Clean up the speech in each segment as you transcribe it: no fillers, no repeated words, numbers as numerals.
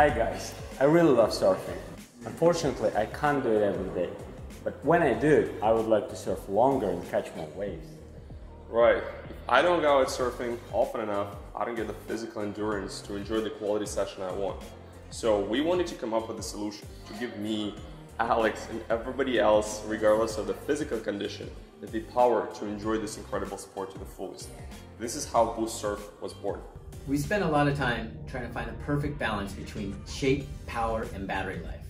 Hi guys, I really love surfing. Unfortunately, I can't do it every day. But when I do, I would like to surf longer and catch more waves. Right. I don't go out surfing often enough. I don't get the physical endurance to enjoy the quality session I want. So we wanted to come up with a solution to give me, Alex, and everybody else, regardless of the physical condition, the power to enjoy this incredible sport to the fullest. This is how Boost Surf was born. We spent a lot of time trying to find a perfect balance between shape, power, and battery life.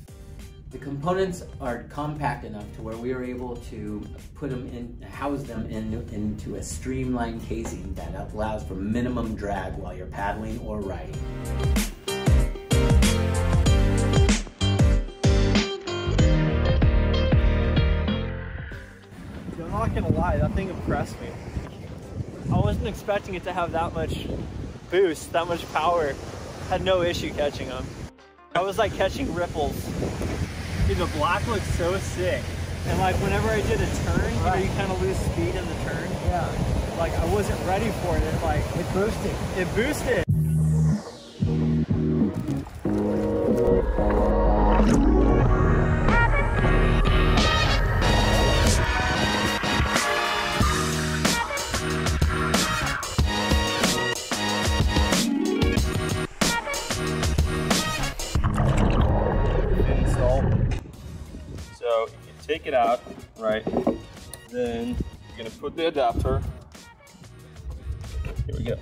The components are compact enough to where we are able to put them in, house them into a streamlined casing that allows for minimum drag while you're paddling or riding. I'm not gonna lie, that thing impressed me. I wasn't expecting it to have that much boost, that much power. Had no issue catching them. I was like catching ripples. Dude, the black looks so sick. And like whenever I did a turn, right, you know, you kind of lose speed in the turn. Yeah. Like I wasn't ready for it. It like it boosted. It boosted. So if you take it out, right, then you're gonna put the adapter. Here we go.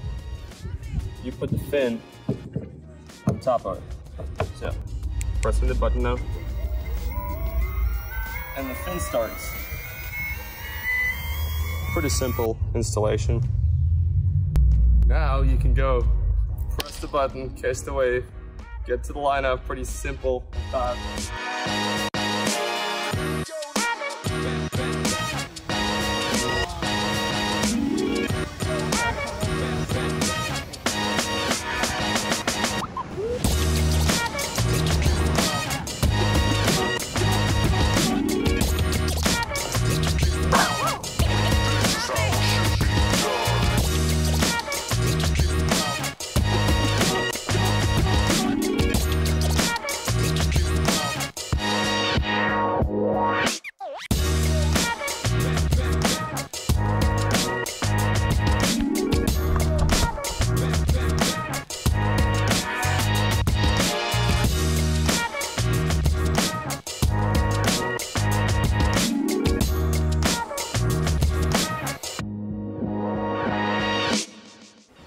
You put the fin on top of it. So pressing the button now, and the fin starts. Pretty simple installation. Now you can go press the button, catch the wave, get to the lineup. Pretty simple.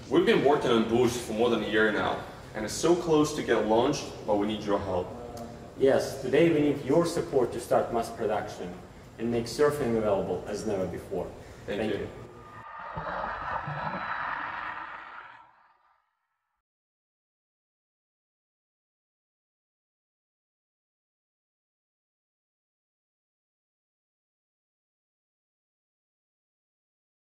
We've been working on Boost for more than a year now, and it's so close to get launched, but we need your help. Yes, today we need your support to start mass production and make surfing available as never before. Thank you.